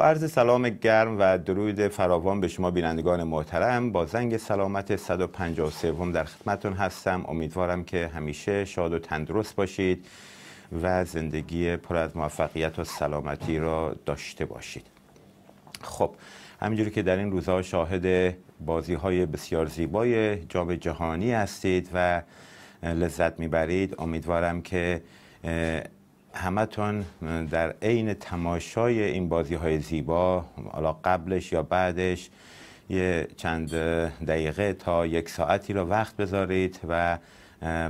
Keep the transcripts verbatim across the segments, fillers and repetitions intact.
با عرض سلام گرم و درود فراوان به شما بینندگان محترم، با زنگ سلامت صد و پنجاه و سوم در خدمتتون هستم. امیدوارم که همیشه شاد و تندرست باشید و زندگی پر از موفقیت و سلامتی را داشته باشید. خب همینجوری که در این روزها شاهد بازی‌های بسیار زیبای جام جهانی هستید و لذت میبرید، امیدوارم که همتون در عین تماشای این بازی‌های زیبا، حالا قبلش یا بعدش، یه چند دقیقه تا یک ساعتی رو وقت بذارید و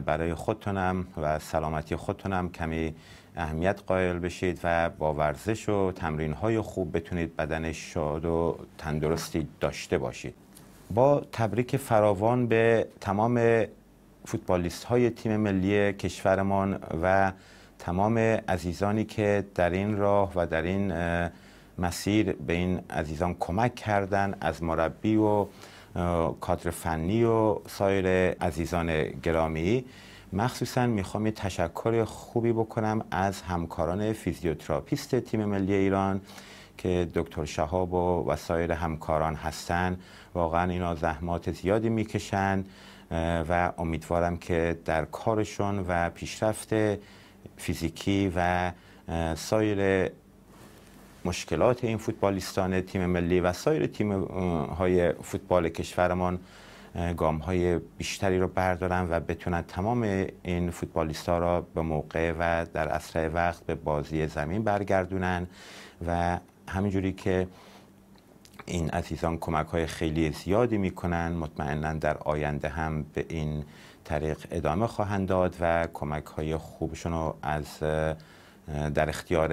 برای خودتونم و سلامتی خودتونم کمی اهمیت قائل بشید و با ورزش و تمرین‌های خوب بتونید بدن شاد و تندرستی داشته باشید. با تبریک فراوان به تمام فوتبالیست‌های تیم ملی کشورمان و تمام عزیزانی که در این راه و در این مسیر به این عزیزان کمک کردند، از مربی و کادر فنی و سایر عزیزان گرامی. مخصوصا میخوام یه تشکر خوبی بکنم از همکاران فیزیوتراپیست تیم ملی ایران که دکتر شهاب و سایر همکاران هستن. واقعا اینا زحمات زیادی میکشن و امیدوارم که در کارشون و پیشرفت فیزیکی و سایر مشکلات این فوتبالیستان تیم ملی و سایر تیم‌های فوتبال کشورمان گام‌های بیشتری رو بردارن و بتونن تمام این فوتبالیستا را به موقع و در اسرع وقت به بازی زمین برگردونن و همینجوری که این عزیزان کمک‌های خیلی زیادی می‌کنن، مطمئناً در آینده هم به این طریق ادامه خواهند داد و کمک‌های خوبشون رو از در اختیار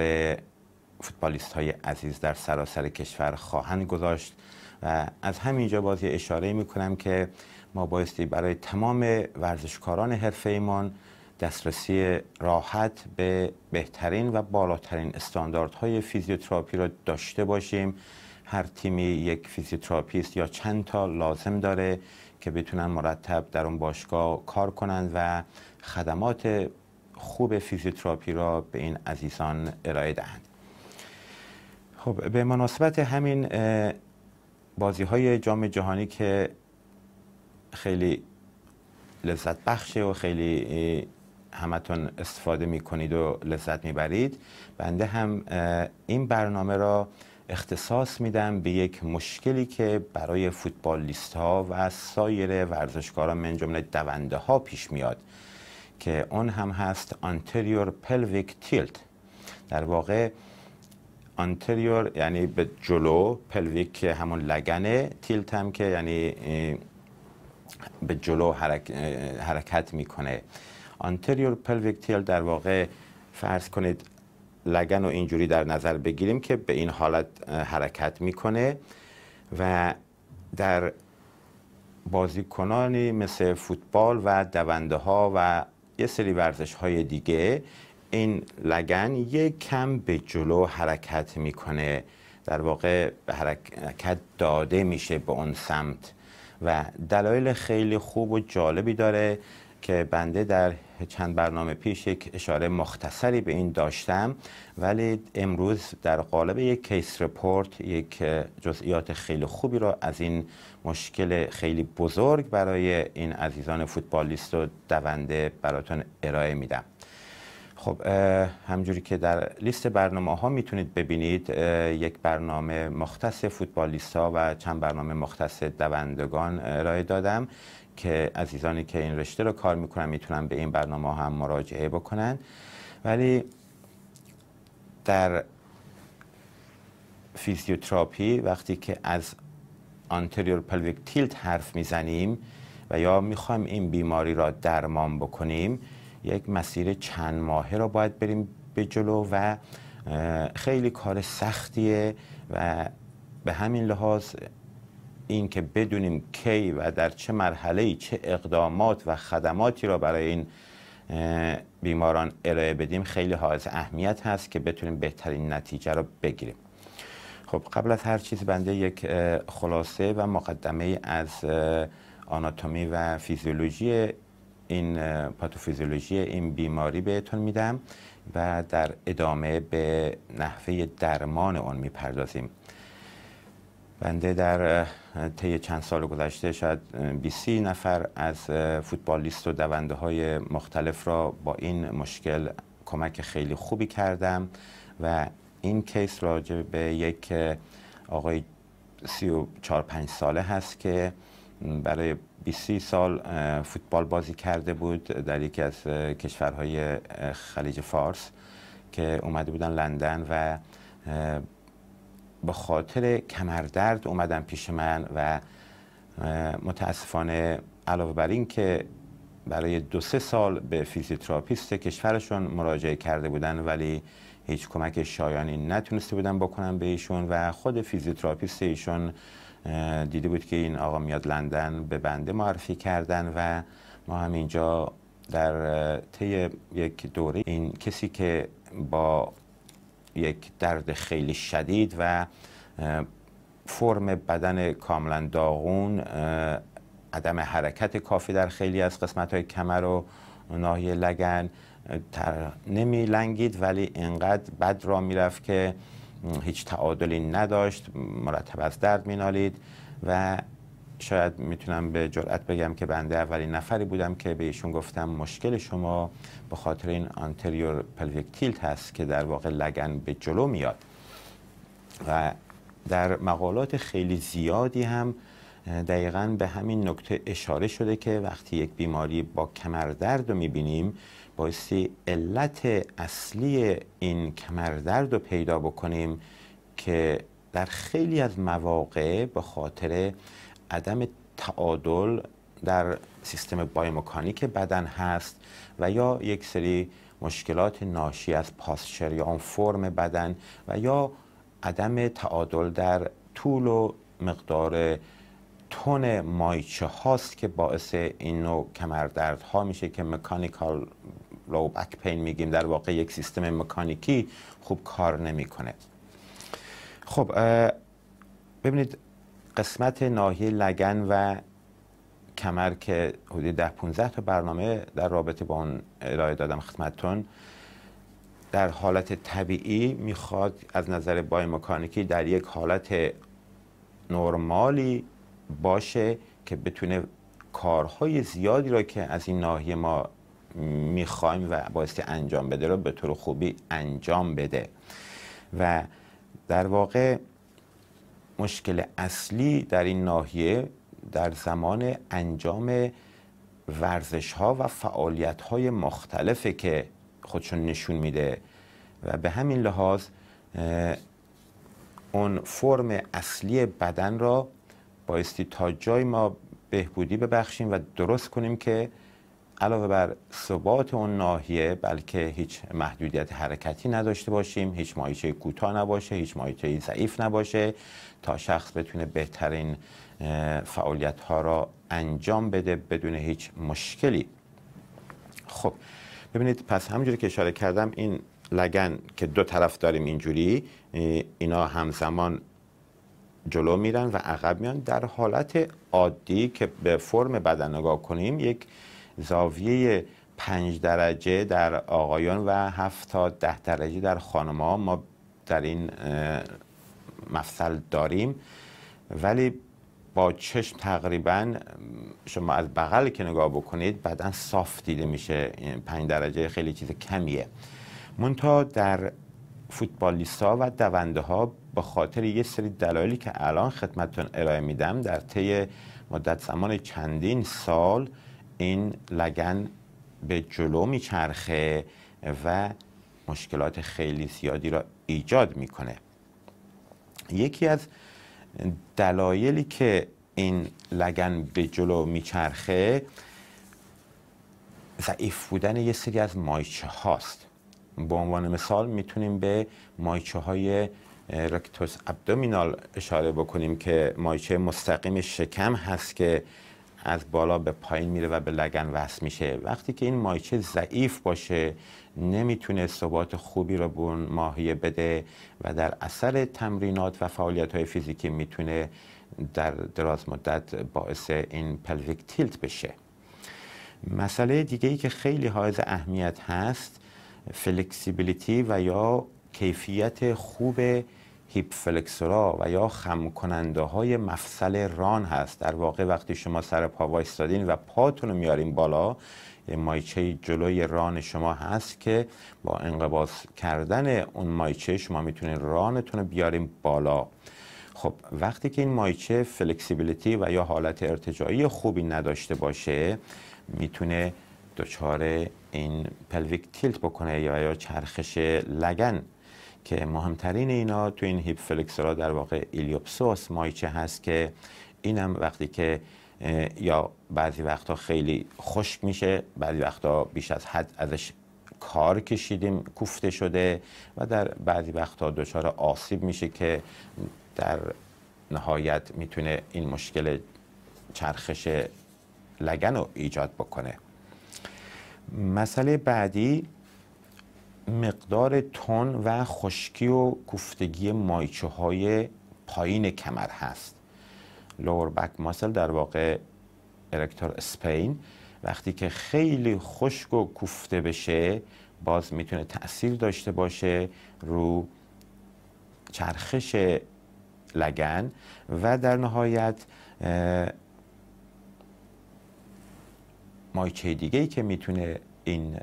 فوتبالیست‌های عزیز در سراسر کشور خواهند گذاشت. و از همینجا باز یه اشاره می‌کنم که ما بایستی برای تمام ورزشکاران حرفه‌ایمان دسترسی راحت به بهترین و بالاترین استانداردهای فیزیوتراپی را داشته باشیم. هر تیمی یک فیزیوتراپیست یا چند تا لازم داره که بتونن مرتب در اون باشگاه کار کنند و خدمات خوب فیزیوتراپی را به این عزیزان ارائه دهند. خب به مناسبت همین بازی‌های جام جهانی که خیلی لذت بخشه و خیلی همتون استفاده می‌کنید و لذت می‌برید، بنده هم این برنامه را اختصاص میدم به یک مشکلی که برای فوتبالیست‌ها و سایر ورزشکاران من جمله دونده ها پیش میاد که اون هم هست anterior pelvic tilt. در واقع anterior یعنی به جلو، pelvic که همون لگنه، tilt هم که یعنی به جلو حرک... حرکت میکنه. anterior pelvic tilt در واقع فرض کنید لگن رو اینجوری در نظر بگیریم که به این حالت حرکت میکنه و در بازیکنانی مثل فوتبال و دونده ها و یه سری ورزش های دیگه این لگن یک کم به جلو حرکت میکنه، در واقع به حرکت داده میشه به اون سمت و دلایل خیلی خوب و جالبی داره که بنده در چند برنامه پیش یک اشاره مختصری به این داشتم، ولی امروز در قالب یک کیس رپورت یک جزئیات خیلی خوبی را از این مشکل خیلی بزرگ برای این عزیزان فوتبالیست و دونده براتون ارائه میدم. خب همجوری که در لیست برنامه ها میتونید ببینید یک برنامه مختص فوتبالیست ها و چند برنامه مختص دوندگان ارائه دادم که عزیزانی که این رشته رو کار میکنن میتونن به این برنامه هم مراجعه بکنن. ولی در فیزیوتراپی وقتی که از anterior pelvic tilt حرف میزنیم و یا میخوایم این بیماری را درمان بکنیم، یک مسیر چند ماهه را باید بریم به جلو و خیلی کار سختیه و به همین لحاظ این که بدونیم کی و در چه مرحله‌ای چه اقدامات و خدماتی را برای این بیماران ارائه بدیم خیلی حائز اهمیت هست که بتونیم بهترین نتیجه را بگیریم. خب قبل از هر چیز بنده یک خلاصه و مقدمه از آناتومی و فیزیولوژی این پاتوفیزیولوژی این بیماری بهتون میدم و در ادامه به نحوه درمان آن میپردازیم. بنده در طی چند سال گذشته شاید بیست نفر از فوتبالیست و دونده های مختلف را با این مشکل کمک خیلی خوبی کردم و این کیس راجع به یک آقای سی و چهار پنج ساله هست که برای بیست سال فوتبال بازی کرده بود در یکی از کشورهای خلیج فارس که اومده بودن لندن و به خاطر کمردرد اومدن پیش من و متاسفانه علاوه بر این که برای دو سه سال به فیزیوتراپیست کشورشون مراجعه کرده بودن ولی هیچ کمک شایانی نتونسته بودن بکنن به ایشون و خود فیزیوتراپیست ایشون دیده بود که این آقا میاد لندن، به بنده معرفی کردن و ما هم اینجا در طی یک دوره این کسی که با یک درد خیلی شدید و فرم بدن کاملا داغون، عدم حرکت کافی در خیلی از قسمت‌های کمر و ناحیه لگن، نمی لنگید ولی اینقدر بد را میرفت که هیچ تعادلی نداشت، مرتب از درد مینالید و شاید میتونم به جرئت بگم که بنده اولین نفری بودم که به ایشون گفتم مشکل شما به خاطر این آنتریور پلویک تیلت هست که در واقع لگن به جلو میاد و در مقالات خیلی زیادی هم دقیقاً به همین نکته اشاره شده که وقتی یک بیماری با کمردرد رو میبینیم بایستی علت اصلی این کمردرد رو پیدا بکنیم که در خیلی از مواقع به خاطر عدم تعادل در سیستم بایومکانیک بدن هست و یا یک سری مشکلات ناشی از پاسچر یا اون فرم بدن و یا عدم تعادل در طول و مقدار تون مایچه هاست که باعث این نوع کمردرد ها میشه که مکانیکال لو بک پین میگیم، در واقع یک سیستم مکانیکی خوب کار نمیکنه. خب ببینید قسمت ناحیه لگن و کمر که حدود ده پانزده تا برنامه در رابطه با اون ارائه دادم خدمتتون، در حالت طبیعی میخواد از نظر بایومکانیکی در یک حالت نرمالی باشه که بتونه کارهای زیادی را که از این ناحیه ما میخوایم و بایستی انجام بده را به طور خوبی انجام بده و در واقع مشکل اصلی در این ناحیه در زمان انجام ورزش ها و فعالیت های مختلفه که خودشون نشون میده و به همین لحاظ اون فرم اصلی بدن را بایستی تا جای ما بهبودی ببخشیم و درست کنیم که علاوه بر ثبات اون ناحیه بلکه هیچ محدودیت حرکتی نداشته باشیم، هیچ مایچه کوتاه نباشه، هیچ مایچه ضعیف نباشه تا شخص بتونه بهترین فعالیت ها را انجام بده بدون هیچ مشکلی. خب ببینید پس همونجوری که اشاره کردم این لگن که دو طرف داریم اینجوری اینا همزمان جلو میرن و عقب میان. در حالت عادی که به فرم بدن نگاه کنیم یک زاویه پنج درجه در آقایان و هفت تا ده درجه در خانم‌ها ما در این مفصل داریم ولی با چشم تقریبا شما از بغل که نگاه بکنید بدن صاف دیده میشه، پنج درجه خیلی چیز کمیه. منتها در فوتبالیست‌ها و دونده ها به خاطر یه سری دلایلی که الان خدمتتون ارائه میدم در طی مدت زمان چندین سال این لگن به جلو میچرخه و مشکلات خیلی زیادی را ایجاد میکنه. یکی از دلایلی که این لگن به جلو میچرخه ضعیف بودن یه سری از مایچه هاست. به عنوان مثال میتونیم به مایچه های رکتوس ابدومینال اشاره بکنیم که مایچه مستقیم شکم هست که از بالا به پایین میره و به لگن وصل میشه. وقتی که این مایچه ضعیف باشه نمیتونه ثبات خوبی رو به اون ماهیه بده و در اثر تمرینات و فعالیت‌های فیزیکی میتونه در دراز مدت باعث این پلویک تیلت بشه. مسئله دیگه‌ای که خیلی حائز اهمیت هست فلکسیبیلیتی و یا کیفیت خوب هیپ فلکسورا و یا خم کننده های مفصل ران هست. در واقع وقتی شما سر پا وایستادین و پاتون رو میارین بالا، مایچه جلوی ران شما هست که با انقباض کردن اون مایچه شما میتونین رانتون رو بیارین بالا. خب وقتی که این مایچه فلکسیبیلیتی و یا حالت ارتجاعی خوبی نداشته باشه، میتونه دچار این پلویک تیلت بکنه یا یا چرخش لگن، که مهمترین اینا تو این هیپ فلکسورا در واقع ایلیوپسوس مایچه هست که اینم وقتی که یا بعضی وقتا خیلی خشک میشه، بعضی وقتا بیش از حد ازش کار کشیدیم کوفته شده و در بعضی وقتا دچار آسیب میشه که در نهایت میتونه این مشکل چرخش لگن رو ایجاد بکنه. مسئله بعدی مقدار تون و خشکی و کوفتگی مایچه های پایین کمر هست. لور بک ماسل در واقع ارکتور اسپین وقتی که خیلی خشک و کوفته بشه باز میتونه تأثیر داشته باشه رو چرخش لگن و در نهایت مایچه دیگه‌ای که میتونه این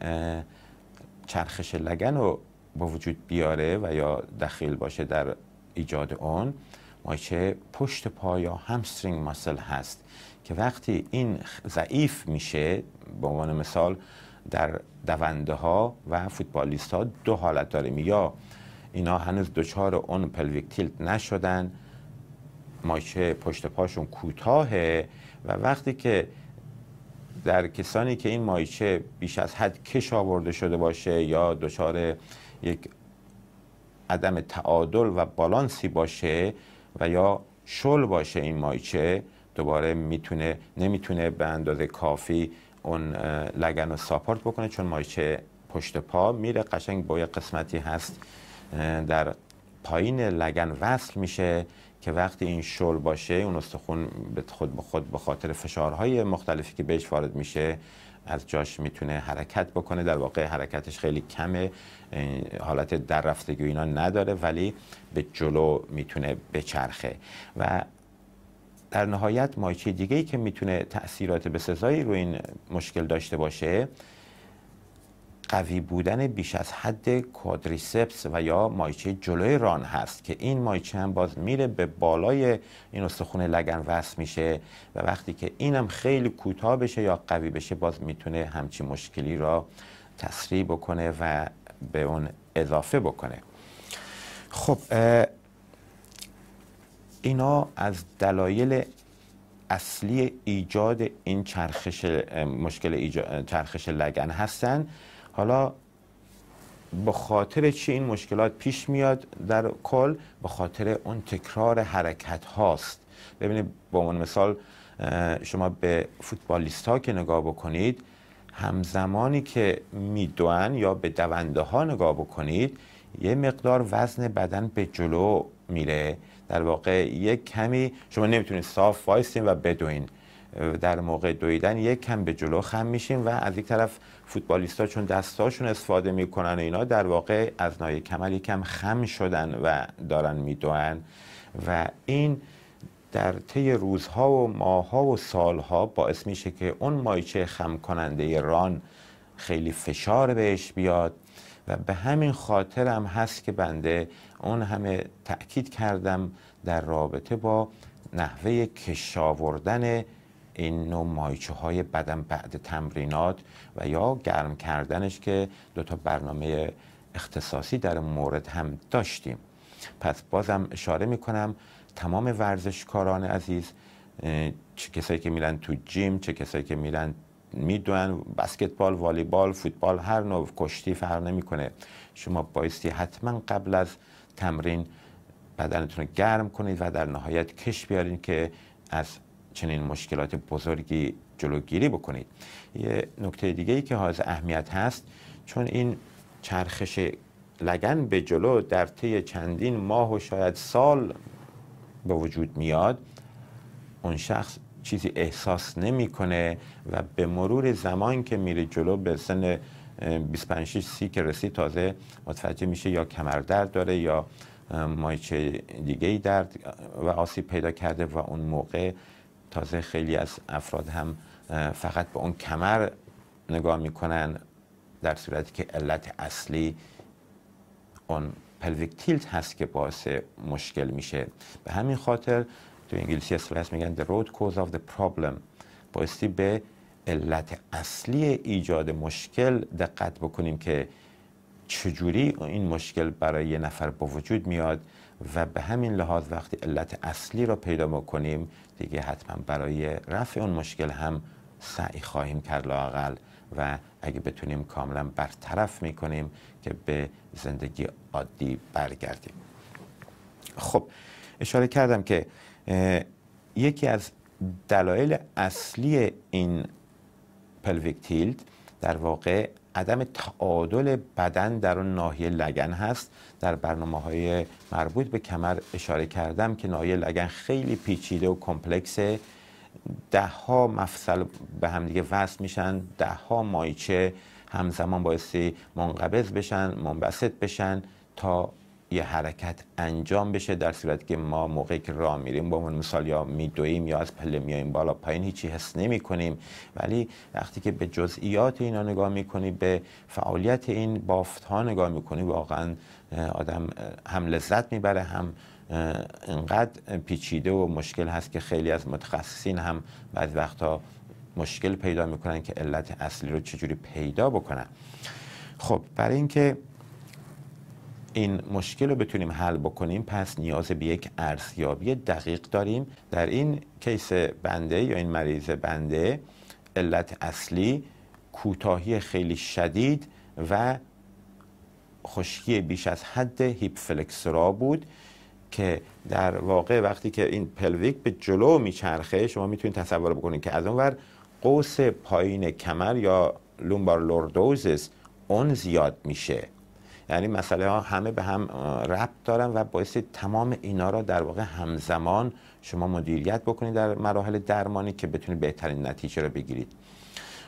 چرخش لگن رو با وجود بیاره و یا دخیل باشه در ایجاد اون، مایچه پشت پا یا همسترینگ ماسل هست که وقتی این ضعیف میشه، به عنوان مثال در دونده ها و فوتبالیست ها دو حالت داریم، یا اینا هنوز دچار اون پلویک تیلت نشدن، مایچه پشت پاشون کوتاهه و وقتی که در کسانی که این مایچه بیش از حد کش آورده شده باشه یا دچار یک عدم تعادل و بالانسی باشه و یا شل باشه این مایچه، دوباره میتونه نمیتونه به اندازه کافی اون لگن رو ساپورت بکنه، چون مایچه پشت پا میره قشنگ با یه قسمتی هست در پایین لگن وصل میشه که وقتی این شل باشه اون استخون به خود به خود به خاطر فشارهای مختلفی که بهش وارد میشه از جاش میتونه حرکت بکنه. در واقع حرکتش خیلی کمه، حالت در رفتگی اینا نداره، ولی به جلو میتونه بچرخه و در نهایت مایچه دیگه‌ای که میتونه تأثیرات بسزایی رو این مشکل داشته باشه، قوی بودن بیش از حد کوادریسپس و یا مایچه جلوی ران هست که این مایچه هم باز میره به بالای این استخون لگن وصل میشه و وقتی که اینم خیلی کوتاه بشه یا قوی بشه باز میتونه همچین مشکلی را تسریع بکنه و به اون اضافه بکنه. خب اینا از دلایل اصلی ایجاد این چرخش مشکل ایجاد چرخش لگن هستن. حالا به خاطر چی این مشکلات پیش میاد؟ در کل به خاطر اون تکرار حرکت هاست. ببینید به عنوان مثال شما به فوتبالیست ها که نگاه بکنید، همزمانی که میدوئن یا به دونده ها نگاه بکنید، یه مقدار وزن بدن به جلو میره. در واقع یک کمی شما نمیتونید صاف وایسین و بدوین، در موقع دویدن یک کم به جلو خم میشین و از یک طرف فوتبالیستا چون دستاشون استفاده میکنن اینا در واقع از نای کمر یکم خم شدن و دارن میدوئن و این در طی روزها و ماهها و سالها باعث میشه که اون مایچه خم کننده ران خیلی فشار بهش بیاد و به همین خاطر هم هست که بنده اون همه تأکید کردم در رابطه با نحوه کش آوردن این نوع مایچه های بدن بعد تمرینات و یا گرم کردنش که دو تا برنامه اختصاصی در مورد هم داشتیم. پس بازم اشاره میکنم تمام ورزشکاران عزیز، چه کسایی که میرن تو جیم، چه کسایی که میرن میدونن بسکتبال، والیبال، فوتبال، هر نوع کشتی فرق نمیکنه، شما بایستی حتما قبل از تمرین بدنتون رو گرم کنید و در نهایت کش بیارین که از چنین مشکلات بزرگی جلوگیری بکنید. یه نکته دیگه ای که حائز اهمیت هست، چون این چرخش لگن به جلو در طی چندین ماه و شاید سال به وجود میاد، اون شخص چیزی احساس نمیکنه و به مرور زمان که میره جلو به سن بیست و پنج شش سی که رسید تازه متوجه میشه یا کمردرد داره یا مایچه دیگه ای درد و آسیب پیدا کرده، و اون موقع تازه خیلی از افراد هم فقط به اون کمر نگاه میکنن، در صورتی که علت اصلی اون پلویک تیلت هست که باعث مشکل میشه. به همین خاطر تو انگلیسی اصطلاحاً میگن the root cause of the problem، بایستی به علت اصلی ایجاد مشکل دقت بکنیم که چجوری این مشکل برای یه نفر با وجود میاد، و به همین لحاظ وقتی علت اصلی را پیدا بکنیم دیگه حتما برای رفع اون مشکل هم سعی خواهیم کرد لااقل، و اگه بتونیم کاملا برطرف میکنیم که به زندگی عادی برگردیم. خب اشاره کردم که یکی از دلایل اصلی این پلویک تیلت در واقع عدم تعادل بدن در اون ناحیه لگن هست. در برنامه‌های مربوط به کمر اشاره کردم که ناحیه لگن خیلی پیچیده و کمپلکسه، ده ها مفصل به هم دیگه وصل میشن، ده ها مایچه همزمان بایستی منقبض بشن، منبسط بشن تا یه حرکت انجام بشه، در صورتی که ما موقعی که راه میریم با اون مثال یا میدویم یا از پله میایم بالا پایین هیچی حس نمی کنیم، ولی وقتی که به جزئیات اینا نگاه میکنی، به فعالیت این بافت ها نگاه میکنی، واقعا آدم هم لذت میبره، هم انقدر پیچیده و مشکل هست که خیلی از متخصصین هم بعض وقتا مشکل پیدا میکنن که علت اصلی رو چجوری پیدا بکنن. خب برای اینکه این مشکل رو بتونیم حل بکنیم پس نیاز به یک ارزیابی دقیق داریم. در این کیس بنده یا این مریض بنده علت اصلی کوتاهی خیلی شدید و خشکی بیش از حد هیپ فلکسورا بود که در واقع وقتی که این پلویک به جلو میچرخه شما میتونید تصور بکنید که از اونور قوس پایین کمر یا لومبار لوردوزس اون زیاد میشه، یعنی مسئله ها همه به هم ربط دارن و باعث تمام اینا را در واقع همزمان شما مدیریت بکنید در مراحل درمانی که بتونید بهترین نتیجه را بگیرید.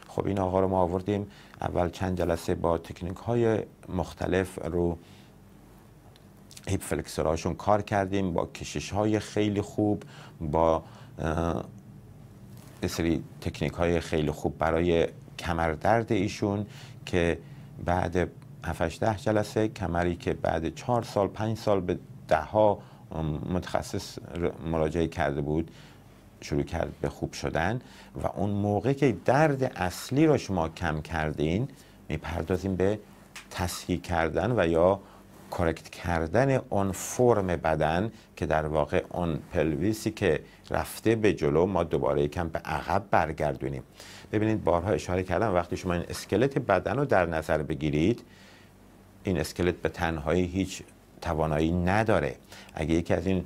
خب این آقا رو ما آوردیم، اول چند جلسه با تکنیک های مختلف رو هیپ فلکسورهاشون کار کردیم، با کشش های خیلی خوب، با سری تکنیک های خیلی خوب برای کمردرد ایشون که بعد هفت هشت ده جلسه کمری که بعد چهار سال پنج سال به ده ها متخصص مراجعه کرده بود شروع کرد به خوب شدن. و اون موقع که درد اصلی را شما کم کردین میپردازیم به تصحیح کردن و یا کارکت کردن اون فرم بدن که در واقع اون پلویسی که رفته به جلو ما دوباره یکم به عقب برگردونیم. ببینید بارها اشاره کردم وقتی شما این اسکلت بدن رو در نظر بگیرید، این اسکلت به تنهایی هیچ توانایی نداره، اگه یکی از این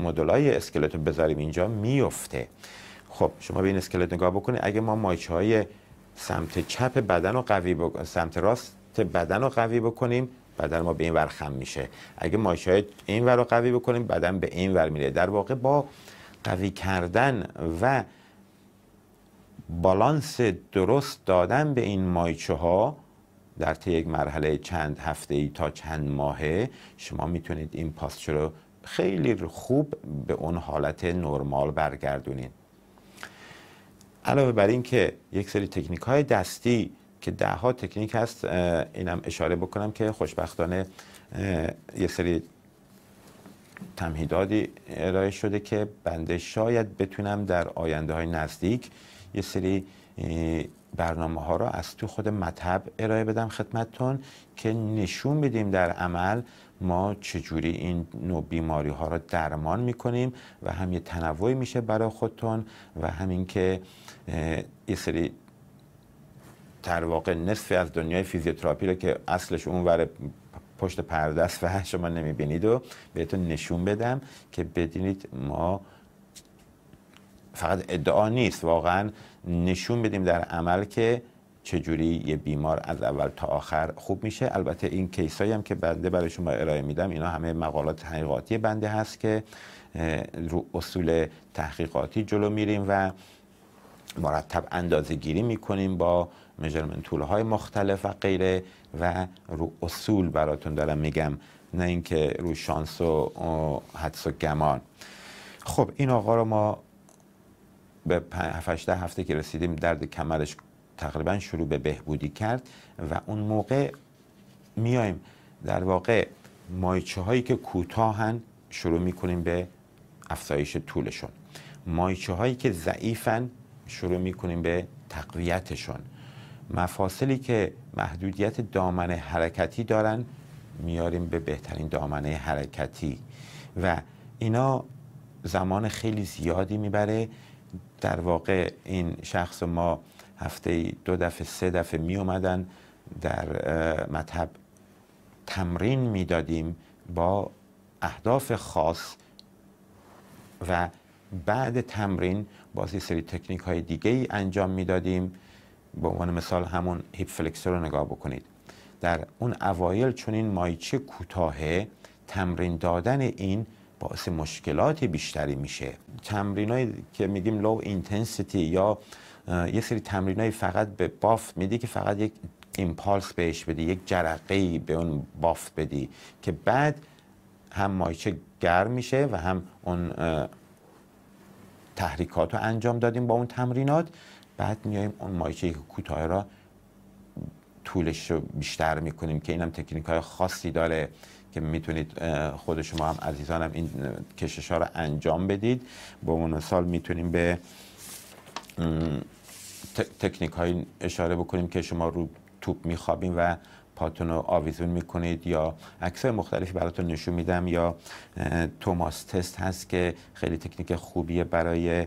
مدل‌های اسکلت رو بذاریم اینجا میفته. خب شما به این اسکلت نگاه بکنید، اگه ما مایچه‌های سمت چپ بدن رو قوی بکنیم، سمت راست بدن رو قوی بکنیم بدن ما به این ور خم میشه، اگه مایچه‌های این ور رو قوی بکنیم بدن به این ور میره. در واقع با قوی کردن و بالانس درست دادن به این مایچه‌ها در طی یک مرحله چند هفته‌ای تا چند ماهه شما میتونید این پاسچر رو خیلی خوب به اون حالت نرمال برگردونید. علاوه بر این که یک سری تکنیک‌های دستی که ده ها تکنیک هست، اینم اشاره بکنم که خوشبختانه یه سری تمهیداتی ارائه شده که بنده شاید بتونم در آینده های نزدیک یه سری برنامه ها را از تو خود مطب ارائه بدم خدمتتون که نشون بدیم در عمل ما چجوری این نوع بیماری ها را درمان میکنیم و هم یه تنوعی میشه برای خودتون و همین که یه سری در واقع نصف از دنیای فیزیوتراپی رو که اصلش اون ور پشت پرده است و شما نمیبینید و بهتون نشون بدم که بدونید ما فقط ادعا نیست، واقعا نشون بدیم در عمل که چجوری یه بیمار از اول تا آخر خوب میشه. البته این کیسایی هم که بنده برای شما ارائه میدم اینا همه مقالات تحقیقاتی بنده هست که رو اصول تحقیقاتی جلو میریم و مرتب اندازه گیری میکنیم با میجرمنت طول های مختلف و غیره و رو اصول براتون دارم میگم، نه اینکه رو شانس و حدس و گمان. خب این آقا رو ما به هفت هشت هفته که رسیدیم درد کمرش تقریبا شروع به بهبودی کرد و اون موقع میایم در واقع مایچه هایی که کوتاهن شروع میکنیم به افزایش طولشون، مایچه هایی که ضعیفن شروع میکنیم به تقویتشون، مفاصلی که محدودیت دامنه حرکتی دارن میاریم به بهترین دامنه حرکتی و اینا زمان خیلی زیادی میبره. در واقع این شخص ما هفته دو دفعه سه دفعه می اومدن در مطب تمرین میدادیم با اهداف خاص و بعد تمرین باز یه سری تکنیک های دیگه ای انجام میدادیم. به عنوان مثال همون هیپ فلکسور رو نگاه بکنید، در اون اوایل چون این مایچه کوتاهه تمرین دادن این باعث مشکلات بیشتری میشه. تمرینایی که میگیم لو اینتنسیتی یا یه سری تمرینایی فقط به بافت میدی که فقط یک ایمپالس بهش بدی، یک جرقه‌ای به اون بافت بدی که بعد هم مایچه گرم میشه و هم اون تحریکات رو انجام دادیم با اون تمرینات، بعد میایم اون مایچه کوتاه را طولش رو بیشتر میکنیم که اینم تکنیک های خاصی داره که میتونید خود شما هم عزیزانم این کشش ها رو انجام بدید. با اون مثال میتونیم به تکنیک های اشاره بکنیم که شما رو توپ میخوابیم و پاتون رو آویزون میکنید یا عکس‌های مختلفی براتون نشون میدم، یا توماس تست هست که خیلی تکنیک خوبیه برای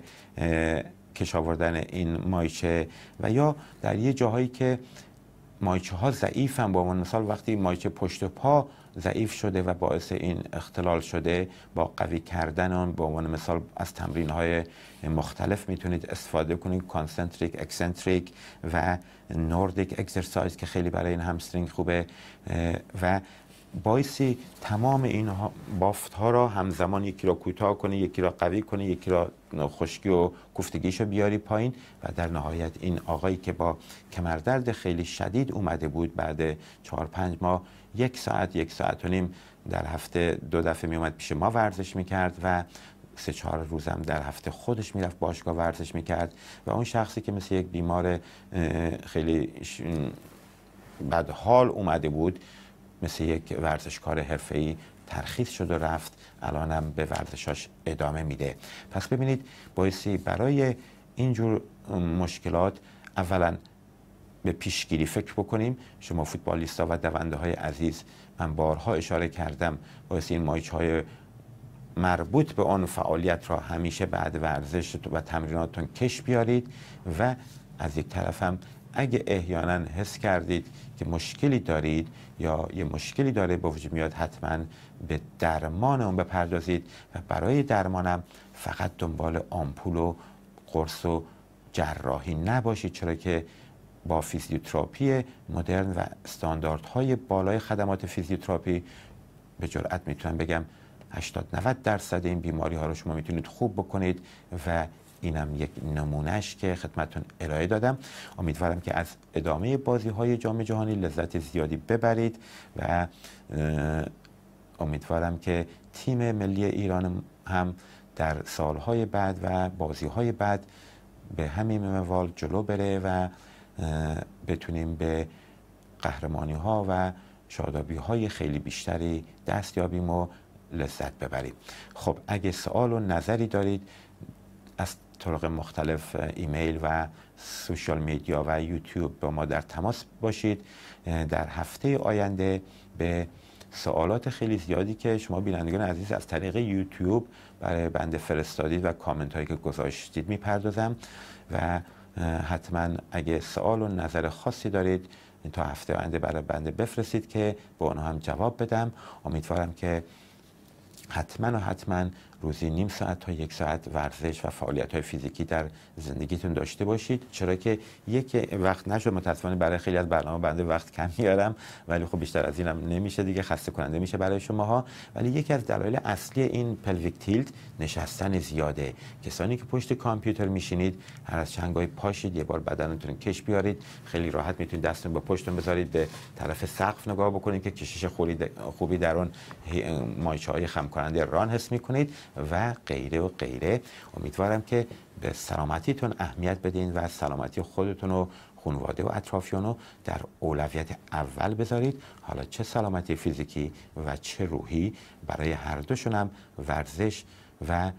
کش آوردن این مایچه، و یا در یه جاهایی که مایچه ها ضعیفن، با مثال وقتی مایچه پشت پا ضعیف شده و باعث این اختلال شده با قوی کردن اون، به عنوان مثال از تمرین های مختلف میتونید استفاده کنید، کانسنتریک، اکسنتریک و نوردیک اکسرسایز که خیلی برای این همسترینگ خوبه و بایسی تمام این بافت ها را همزمان یکی را کوتاه کنی، یکی را قوی کنی، یکی را خشکی و کوفتگیش را بیاری پایین و در نهایت این آقایی که با کمردرد خیلی شدید اومده بود بعد چهار پنج ماه یک ساعت یک ساعت و نیم در هفته دو دفعه می اومد پیش ما ورزش میکرد و سه چهار روزم در هفته خودش میرفت باشگاه ورزش میکرد و اون شخصی که مثل یک بیمار خیلی بدحال اومده بود مثل یک ورزشکار حرفه‌ای ترخیص شد و رفت، الانم به ورزشاش ادامه میده. پس ببینید بایستی برای اینجور مشکلات اولا به پیشگیری فکر بکنیم. شما فوتبالیستا و دونده های عزیز، من بارها اشاره کردم، بایستی این مایچه های مربوط به آن فعالیت را همیشه بعد ورزش و تمریناتون کش بیارید و از یک طرف هم اگه احیانا حس کردید که مشکلی دارید یا یه مشکلی داره به وجود میاد حتما به درمان اون بپردازید و برای درمانم فقط دنبال آمپول و قرص و جراحی نباشید، چرا که با فیزیوتراپی مدرن و استانداردهای بالای خدمات فیزیوتراپی به جرئت میتونم بگم هشتاد نود درصد این بیماری ها رو شما میتونید خوب بکنید و اینم یک نمونهش که خدمتتون ارائه دادم. امیدوارم که از ادامه بازی های جام جهانی لذت زیادی ببرید و امیدوارم که تیم ملی ایران هم در سالهای بعد و بازی های بعد به همین منوال جلو بره و بتونیم به قهرمانی ها و شادابی های خیلی بیشتری دست یابیم و لذت ببریم. خب اگه سوال و نظری دارید از طرق مختلف ایمیل و سوشال میدیا و یوتیوب با ما در تماس باشید. در هفته آینده به سوالات خیلی زیادی که شما بینندگان عزیز از طریق یوتیوب برای بنده فرستادید و کامنت هایی که گذاشتید میپردازم و حتما اگه سوال و نظر خاصی دارید تا هفته آینده برای بنده بفرستید که به اونها هم جواب بدم. امیدوارم که حتما و حتما روزی نیم ساعت تا یک ساعت ورزش و فعالیت‌های فیزیکی در زندگیتون داشته باشید، چرا که یک وقت نشه. متأسفانه برای خیلی از برنامه بنده وقت کم میارم، ولی خب بیشتر از اینم نمیشه دیگه، خسته کننده میشه برای شماها. ولی یکی از دلایل اصلی این پلویک تیلت نشستن زیاده. کسانی که پشت کامپیوتر میشینید، هر از چنگای پاشید، یه بار بدنتون کش بیارید، خیلی راحت میتونید دستتون با پشتتون بذارید به طرف سقف نگاه بکنید که کشش خوبی در اون مایچه‌های خم کننده ران حس میکنید و غیره و غیره. امیدوارم که به سلامتیتون اهمیت بدین و سلامتی خودتون و خانواده و اطرافیان رو در اولویت اول بذارید. حالا چه سلامتی فیزیکی و چه روحی، برای هر دوشون هم ورزش و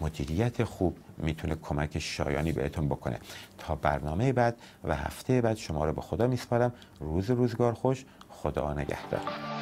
مدیریت خوب میتونه کمک شایانی بهتون بکنه. تا برنامه بعد و هفته بعد شما رو به خدا میسپارم. روز روزگار خوش. خدا نگهدار.